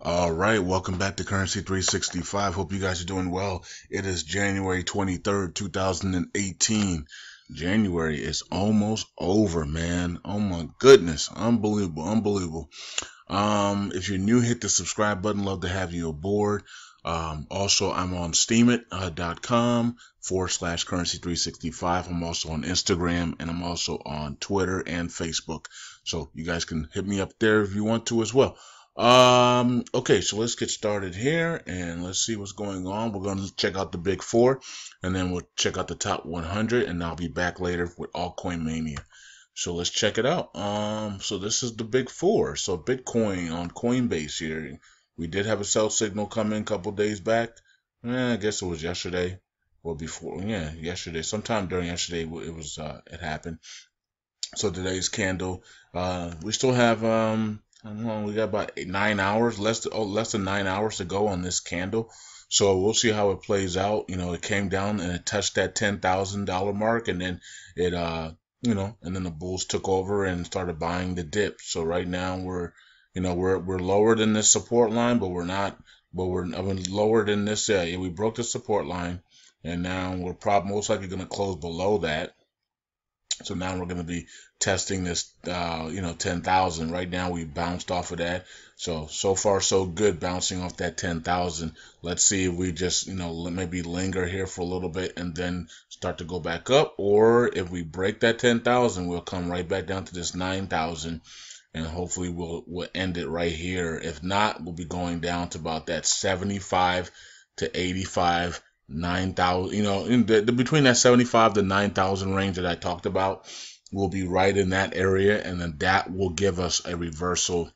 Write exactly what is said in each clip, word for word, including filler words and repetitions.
All right, welcome back to Currency three sixty-five. Hope you guys are doing well. It is January twenty-third, two thousand eighteen. January is almost over, man. Oh my goodness, unbelievable, unbelievable. Um, if you're new, hit the subscribe button. Love to have you aboard. Um, also, I'm on steemit dot com uh, forward slash currency three sixty-five. I'm also on Instagram, and I'm also on Twitter and Facebook. So you guys can hit me up there if you want to as well. Um, okay, so let's get started here and let's see what's going on. We're going to check out the big four and then we'll check out the top one hundred, and I'll be back later with altcoin mania. So let's check it out. Um, so this is the big four. So Bitcoin on Coinbase here. We did have a sell signal come in a couple days back. Eh, I guess it was yesterday or before. Yeah, yesterday. Sometime during yesterday it was, uh, it happened. So today's candle, uh, we still have, um, I don't know, we got about eight, nine hours, less, oh, less than nine hours to go on this candle. So we'll see how it plays out. You know, it came down and it touched that ten thousand dollar mark, and then it, uh, you know, and then the bulls took over and started buying the dip. So right now we're, you know, we're, we're lower than this support line, but we're not, but we're, we're lower than this. Uh, we broke the support line, and now we're probably most likely going to close below that. So now we're going to be testing this, uh, you know, ten thousand. Right now we bounced off of that. So, so far so good bouncing off that ten thousand. Let's see if we just, you know, maybe linger here for a little bit and then start to go back up. Or if we break that ten thousand, we'll come right back down to this nine thousand. And hopefully we'll, we'll end it right here. If not, we'll be going down to about that seventy-five to eighty-five. nine thousand, you know, in the, the between that seventy-five to nine thousand range that I talked about, will be right in that area, and then that will give us a reversal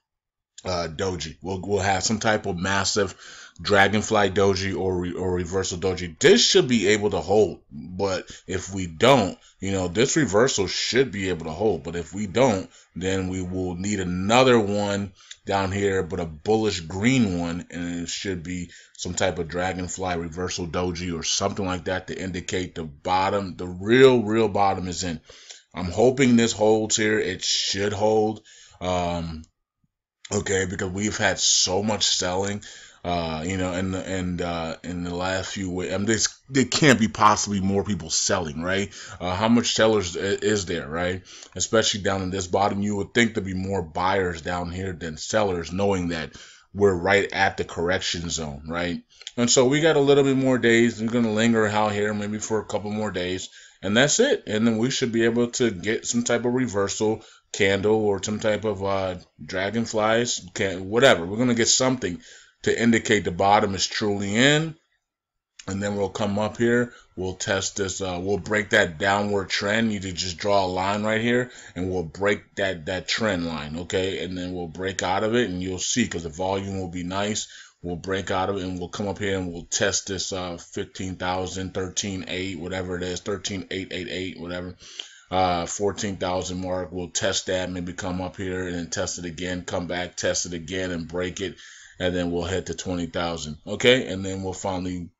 uh, doji. We'll we'll have some type of massive dragonfly doji or re, or reversal doji. This should be able to hold, but if we don't, you know, this reversal should be able to hold, but if we don't, then we will need another one down here, but a bullish green one, and it should be some type of dragonfly reversal doji or something like that to indicate the bottom, the real real bottom is in. I'm hoping this holds here. It should hold, um okay, because we've had so much selling, uh you know, and and uh in the last few weeks. I mean, this, there can't be possibly more people selling, right? Uh how much sellers is there, right? Especially down in this bottom, you would think there'd be more buyers down here than sellers, knowing that we're right at the correction zone, right? And so we got a little bit more days. We're going to linger out here maybe for a couple more days, and that's it, and then we should be able to get some type of reversal candle or some type of uh dragonflies, can whatever. We're going to get something to indicate the bottom is truly in, and then we'll come up here. We'll test this. Uh, we'll break that downward trend. You could just draw a line right here, and we'll break that that trend line, okay? And then we'll break out of it, and you'll see because the volume will be nice. We'll break out of it, and we'll come up here and we'll test this uh, fifteen thousand, thirteen eight, whatever it is, thirteen eight eight eight, whatever. Uh, fourteen thousand mark. We'll test that. Maybe come up here and then test it again. Come back, test it again, and break it. And then we'll head to twenty thousand, okay? And then we'll finally,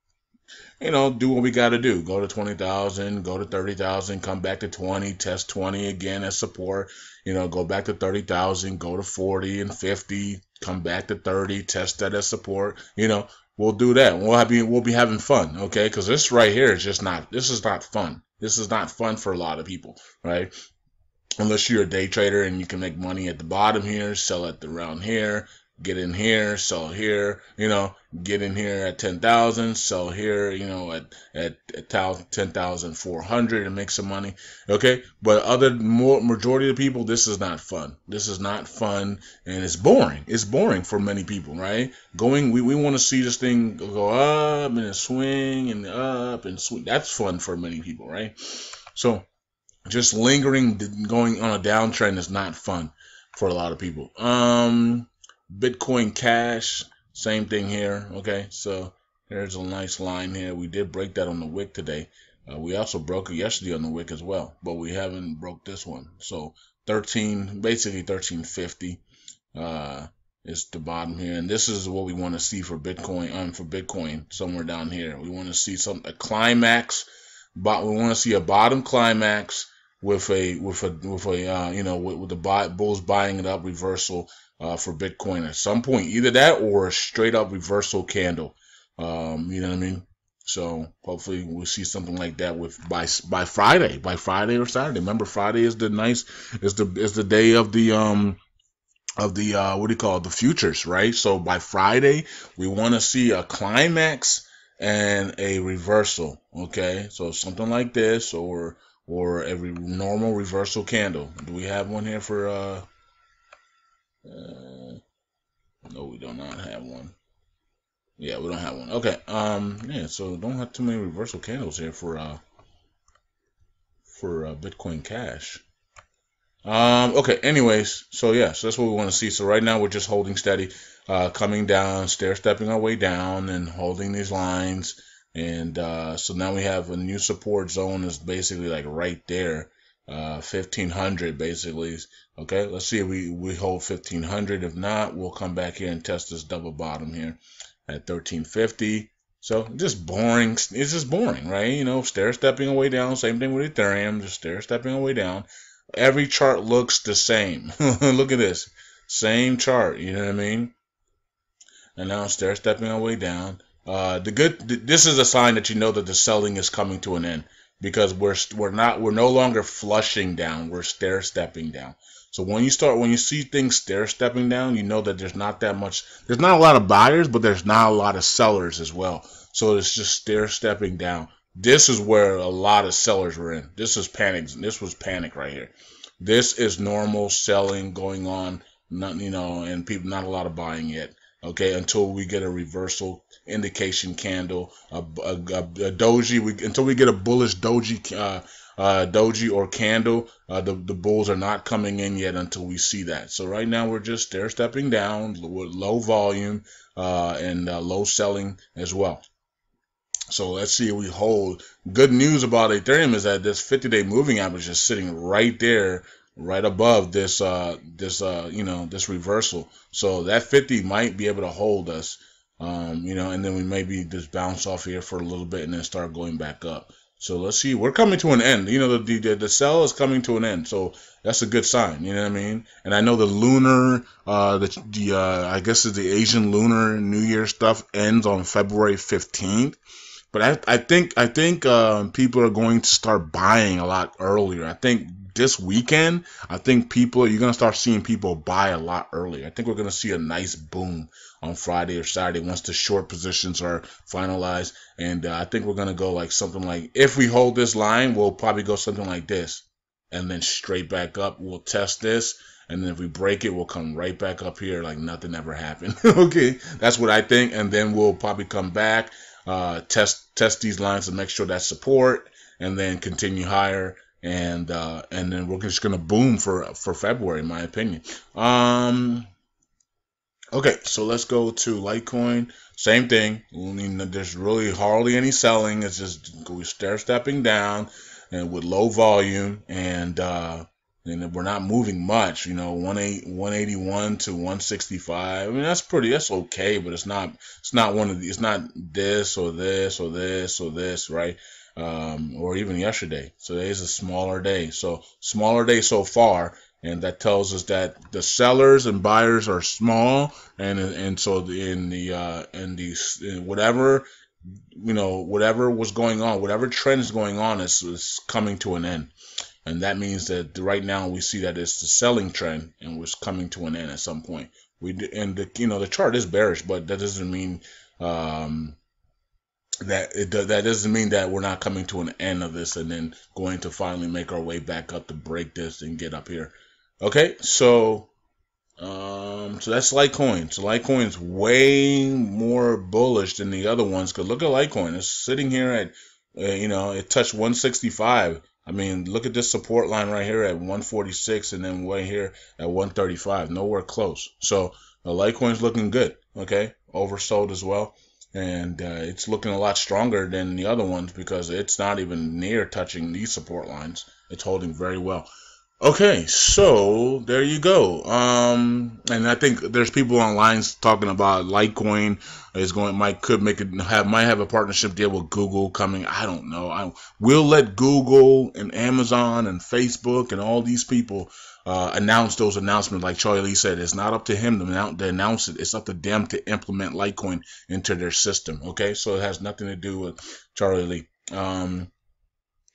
you know, do what we got to do. Go to twenty thousand, go to thirty thousand, come back to twenty, test twenty again as support. You know, go back to thirty thousand, go to forty and fifty, come back to thirty, test that as support. You know, we'll do that. We'll have, we'll be having fun, okay? Because this right here is just not, this is not fun. This is not fun for a lot of people, right? Unless you're a day trader and you can make money at the bottom here, sell at the round here, get in here, sell here, you know, get in here at ten thousand, sell here, you know, at, at, at ten thousand four hundred and make some money, okay? But other, more, majority of the people, this is not fun. This is not fun, and it's boring. It's boring for many people, right? Going, we, we want to see this thing go up and a swing and up and swing. That's fun for many people, right? So just lingering, going on a downtrend is not fun for a lot of people. Um... Bitcoin Cash, same thing here, okay? So there's a nice line here. We did break that on the wick today. Uh, we also broke it yesterday on the wick as well, but we haven't broke this one. So thirteen, basically thirteen fifty uh, is the bottom here, and this is what we want to see for Bitcoin. Um, for Bitcoin, somewhere down here, we want to see some a climax, but we want to see a bottom climax with a with a with a uh, you know with, with the buy, bulls buying it up reversal. uh, for Bitcoin at some point. Either that or a straight up reversal candle. Um, you know what I mean? So hopefully we'll see something like that with by by Friday, by Friday or Saturday. Remember, Friday is the nice is the is the day of the um of the uh, what do you call it? The futures, right? So by Friday we want to see a climax and a reversal. Okay, so something like this or or every normal reversal candle. Do we have one here for? Uh, uh, no, we do not have one. Yeah, we don't have one. Okay. Um. Yeah. So don't have too many reversal candles here for uh. For uh, Bitcoin Cash. Um. Okay. Anyways. So yeah. So that's what we want to see. So right now we're just holding steady, uh, coming down, stair stepping our way down, and holding these lines. And uh, so now we have a new support zone is basically like right there, uh, fifteen hundred basically. Okay. Let's see if we we hold fifteen hundred. If not, we'll come back here and test this double bottom here at thirteen fifty. So just boring. It's just boring, right? You know, stair stepping away down. Same thing with Ethereum, just stair stepping away down. Every chart looks the same. Look at this, same chart. You know what I mean? And now stair stepping away down. Uh, the good. Th this is a sign that you know that the selling is coming to an end because we're we're not we're no longer flushing down. We're stair stepping down. So when you start, when you see things stair stepping down, you know that there's not that much, there's not a lot of buyers, but there's not a lot of sellers as well. So it's just stair stepping down. This is where a lot of sellers were in. This is panic. This was panic right here. This is normal selling going on, not, you know, and people, not a lot of buying yet. Okay, until we get a reversal indication candle, a, a, a, a doji, we, until we get a bullish doji, uh, uh, doji or candle, uh, the, the bulls are not coming in yet until we see that. So right now we're just stair stepping down with low volume uh, and uh, low selling as well. So let's see if we hold. Good news about Ethereum is that this fifty-day moving average is sitting right there, right above this uh this uh you know this reversal. So that fifty might be able to hold us, um you know, and then we maybe just bounce off here for a little bit and then start going back up. So let's see, we're coming to an end. You know, the the, the sell is coming to an end, so that's a good sign. You know what I mean? And I know the lunar uh the, the uh I guess is the Asian Lunar New Year stuff ends on February fifteenth. But I, I think I think um, people are going to start buying a lot earlier. I think this weekend, I think people you're gonna start seeing people buy a lot earlier. I think we're gonna see a nice boom on Friday or Saturday once the short positions are finalized. And uh, I think we're gonna go like something like, if we hold this line, we'll probably go something like this, and then straight back up. We'll test this. And then if we break it, we'll come right back up here like nothing ever happened. Okay, that's what I think. And then we'll probably come back, uh, test test these lines to make sure that's support, and then continue higher. And uh, and then we're just gonna boom for for February, in my opinion. Um, okay, so let's go to Litecoin. Same thing. There's really hardly any selling. It's just we stair stepping down and with low volume and. Uh, And we're not moving much, you know, one eighty-one to one sixty-five. I mean, that's pretty, that's okay, but it's not, it's not one of the, it's not this or this or this or this, right? Um, or even yesterday. So today's a smaller day. So smaller day so far, and that tells us that the sellers and buyers are small, and and so in the uh, in the in whatever, you know, whatever was going on, whatever trend is going on is is coming to an end. And that means that right now we see that it's the selling trend and was coming to an end at some point. We and the, you know, the chart is bearish, but that doesn't mean um, that it that doesn't mean that we're not coming to an end of this and then going to finally make our way back up to break this and get up here. Okay, so um, so that's Litecoin. So Litecoin is way more bullish than the other ones. Cause look at Litecoin; it's sitting here at uh, you know, it touched one sixty-five. I mean, look at this support line right here at one forty-six and then right here at one thirty-five. Nowhere close. So the Litecoin's looking good, okay? Oversold as well. And uh, it's looking a lot stronger than the other ones because it's not even near touching these support lines. It's holding very well. Okay, so there you go. Um, and I think there's people online talking about Litecoin is going might could make it have might have a partnership deal with Google coming. I don't know. I will let Google and Amazon and Facebook and all these people uh, announce those announcements. Like Charlie Lee said, it's not up to him to, to announce it. It's up to them to implement Litecoin into their system. Okay, so it has nothing to do with Charlie Lee. Um,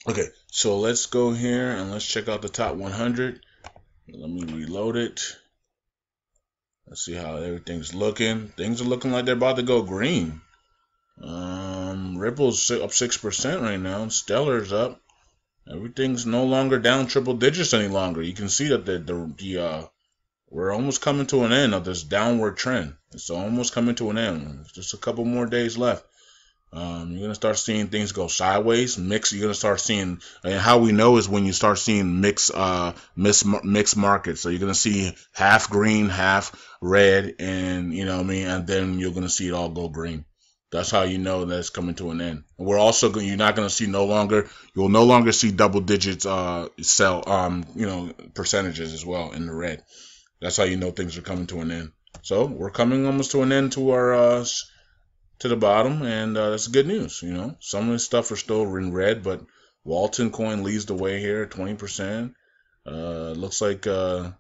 okay, so let's go here and let's check out the top one hundred. Let me reload it. Let's see how everything's looking. Things are looking like they're about to go green. Um, Ripple's up six percent right now. Stellar's up. Everything's no longer down triple digits any longer. You can see that the, the, the uh, we're almost coming to an end of this downward trend. It's almost coming to an end. It's just a couple more days left. Um, you're going to start seeing things go sideways, mix. You're going to start seeing, and how we know is when you start seeing mix, uh, mix, mix markets. So you're going to see half green, half red, and you know what I mean? And then you're going to see it all go green. That's how you know that's coming to an end. And we're also going, you're not going to see no longer, you'll no longer see double digits, uh, sell, um, you know, percentages as well in the red. That's how you know things are coming to an end. So we're coming almost to an end to our, uh, to the bottom, and uh, that's good news. You know, some of this stuff are still in red, but Walton coin leads the way here, twenty percent. Uh, looks like uh,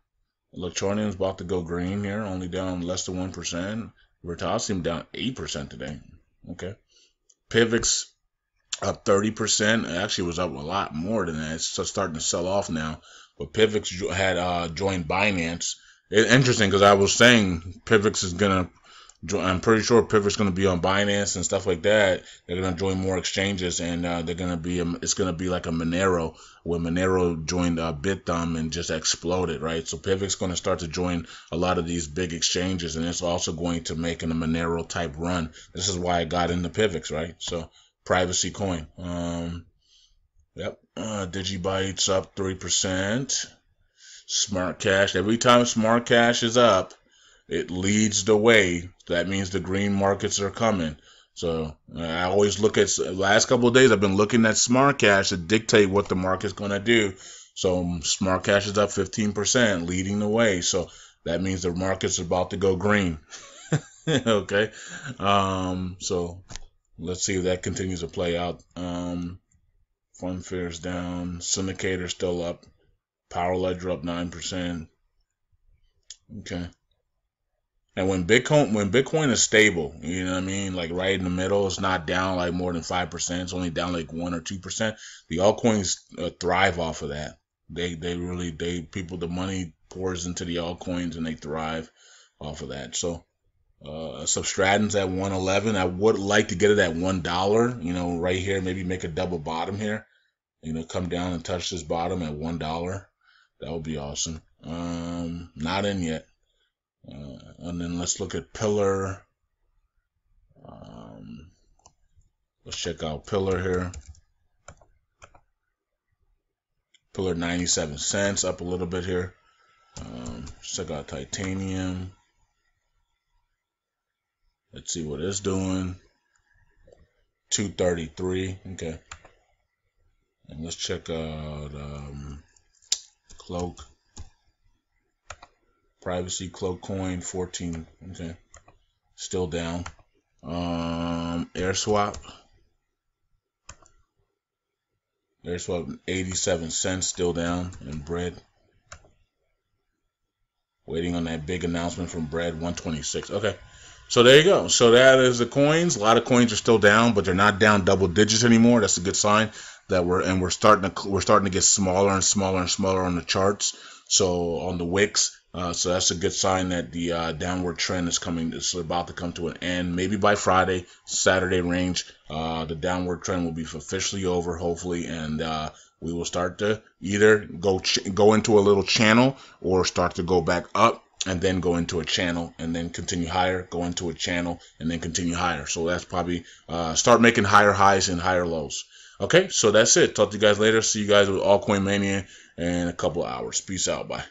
Electronium is about to go green here, only down less than one percent. Virtusium down eight percent today. Okay, Pivx up thirty percent. Actually, it was up a lot more than that. It's starting to sell off now. But Pivx had uh, joined Binance. It's interesting because I was saying Pivx is gonna. I'm pretty sure Pivx is going to be on Binance and stuff like that. They're going to join more exchanges, and uh, they're going to be. A, it's going to be like a Monero, where Monero joined uh, BitThumb and just exploded, right? So Pivx is going to start to join a lot of these big exchanges, and it's also going to make a Monero type run. This is why I got into Pivx, right? So privacy coin. Um, yep, uh, Digibytes up three percent. Smart Cash. Every time Smart Cash is up, it leads the way. That means the green markets are coming. So I always look at, last couple of days I've been looking at Smart Cash to dictate what the market's going to do. So Smart Cash is up fifteen percent, leading the way. So that means the market's about to go green. Okay. Um, so let's see if that continues to play out. Um, Fund Fair's down. Syndicator still up. Power Ledger up nine percent. Okay. And when Bitcoin when Bitcoin is stable, you know what I mean, like right in the middle, it's not down like more than five percent. It's only down like one or two percent. The altcoins uh, thrive off of that. They they really they people the money pours into the altcoins and they thrive off of that. So uh, Substratums at one eleven. I would like to get it at one dollar. You know, right here, maybe make a double bottom here. You know, come down and touch this bottom at one dollar. That would be awesome. Um, not in yet. Uh, and then let's look at Pillar. Um, let's check out Pillar here. Pillar ninety-seven cents, up a little bit here. Um, let's check out Titanium. Let's see what it's doing. two thirty-three, okay. And let's check out um, Cloak. Privacy cloak coin fourteen, okay, still down. Um, air swap, air swap eighty-seven cents, still down. And bread, waiting on that big announcement from bread, one twenty-six. Okay, so there you go. So that is the coins. A lot of coins are still down, but they're not down double digits anymore. That's a good sign that we're and we're starting to we're starting to get smaller and smaller and smaller on the charts. So on the wicks. Uh, so that's a good sign that the uh, downward trend is coming. It's about to come to an end. Maybe by Friday, Saturday range, uh, the downward trend will be officially over, hopefully, and uh, we will start to either go ch go into a little channel or start to go back up and then go into a channel and then continue higher, go into a channel and then continue higher. So that's probably uh, start making higher highs and higher lows. Okay, so that's it. Talk to you guys later. See you guys with Altcoin Mania in a couple of hours. Peace out. Bye.